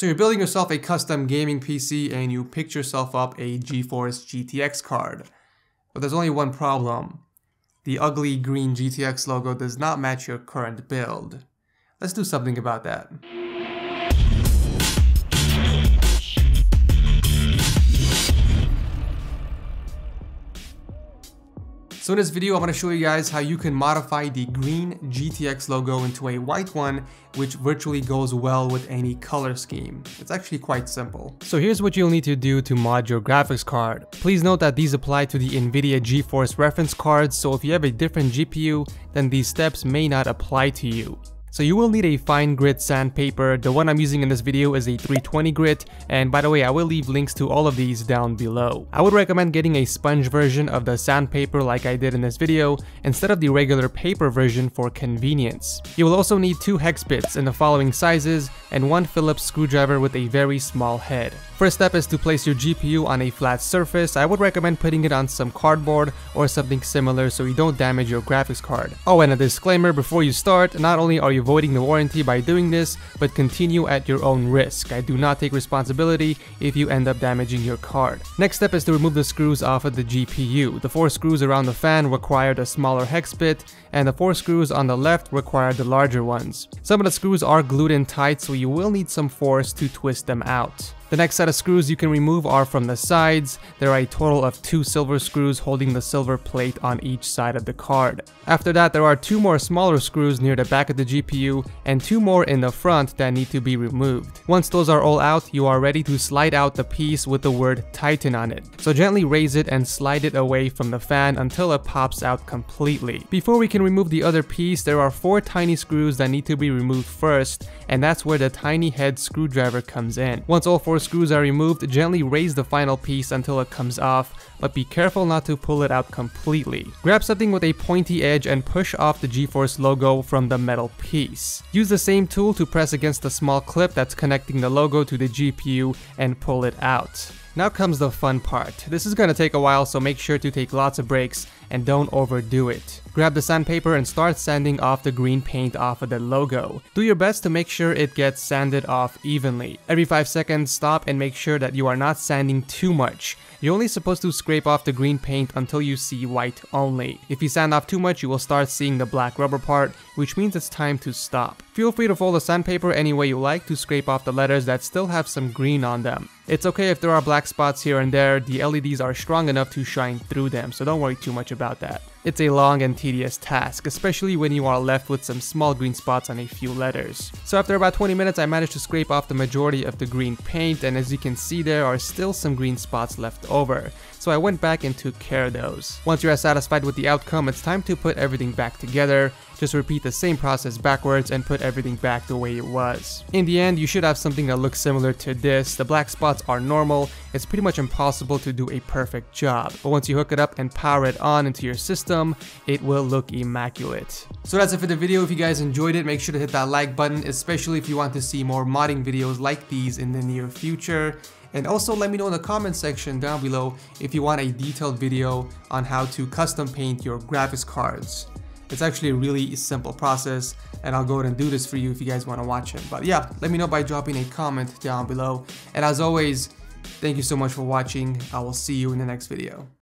So you're building yourself a custom gaming PC and you picked yourself up a GeForce GTX card. But there's only one problem. The ugly green GTX logo does not match your current build. Let's do something about that. So in this video, I'm going to show you guys how you can modify the green GTX logo into a white one, which virtually goes well with any color scheme. It's actually quite simple. So here's what you'll need to do to mod your graphics card. Please note that these apply to the NVIDIA GeForce reference cards, so if you have a different GPU, then these steps may not apply to you. So you will need a fine grit sandpaper. The one I'm using in this video is a 320 grit, and by the way, I will leave links to all of these down below. I would recommend getting a sponge version of the sandpaper like I did in this video, instead of the regular paper version for convenience. You will also need 2 hex bits in the following sizes, and 1 Phillips screwdriver with a very small head. First step is to place your GPU on a flat surface. I would recommend putting it on some cardboard or something similar so you don't damage your graphics card. Oh, and a disclaimer before you start, not only are you avoiding the warranty by doing this, but continue at your own risk. I do not take responsibility if you end up damaging your card. Next step is to remove the screws off of the GPU. The 4 screws around the fan required a smaller hex bit, and the 4 screws on the left required the larger ones. Some of the screws are glued in tight, so you will need some force to twist them out. The next set of screws you can remove are from the sides. There are a total of 2 silver screws holding the silver plate on each side of the card. After that, there are 2 more smaller screws near the back of the GPU and 2 more in the front that need to be removed. Once those are all out, you are ready to slide out the piece with the word Titan on it. So gently raise it and slide it away from the fan until it pops out completely. Before we can remove the other piece, there are 4 tiny screws that need to be removed first, and that's where the tiny head screwdriver comes in. Once all 4 screws are removed, gently raise the final piece until it comes off, but be careful not to pull it out completely. Grab something with a pointy edge and push off the GeForce logo from the metal piece. Use the same tool to press against the small clip that's connecting the logo to the GPU and pull it out. Now comes the fun part. This is going to take a while, so make sure to take lots of breaks and don't overdo it. Grab the sandpaper and start sanding off the green paint off of the logo. Do your best to make sure it gets sanded off evenly. Every 5 seconds, stop and make sure that you are not sanding too much. You're only supposed to scrape off the green paint until you see white only. If you sand off too much, you will start seeing the black rubber part, which means it's time to stop. Feel free to fold the sandpaper any way you like to scrape off the letters that still have some green on them. It's okay if there are black spots here and there, the LEDs are strong enough to shine through them, so don't worry too much about that. It's a long and tedious task, especially when you are left with some small green spots on a few letters. So after about 20 minutes, I managed to scrape off the majority of the green paint, and as you can see, there are still some green spots left over. So I went back and took care of those. Once you are satisfied with the outcome, it's time to put everything back together. Just repeat the same process backwards and put everything back the way it was. In the end, you should have something that looks similar to this. The black spots are normal. It's pretty much impossible to do a perfect job, but once you hook it up and power it on into your system, it will look immaculate. So that's it for the video. If you guys enjoyed it, make sure to hit that like button, especially if you want to see more modding videos like these in the near future. And also let me know in the comment section down below if you want a detailed video on how to custom paint your graphics cards. It's actually a really simple process, and I'll go ahead and do this for you if you guys want to watch it. But yeah, let me know by dropping a comment down below. And as always, thank you so much for watching. I will see you in the next video.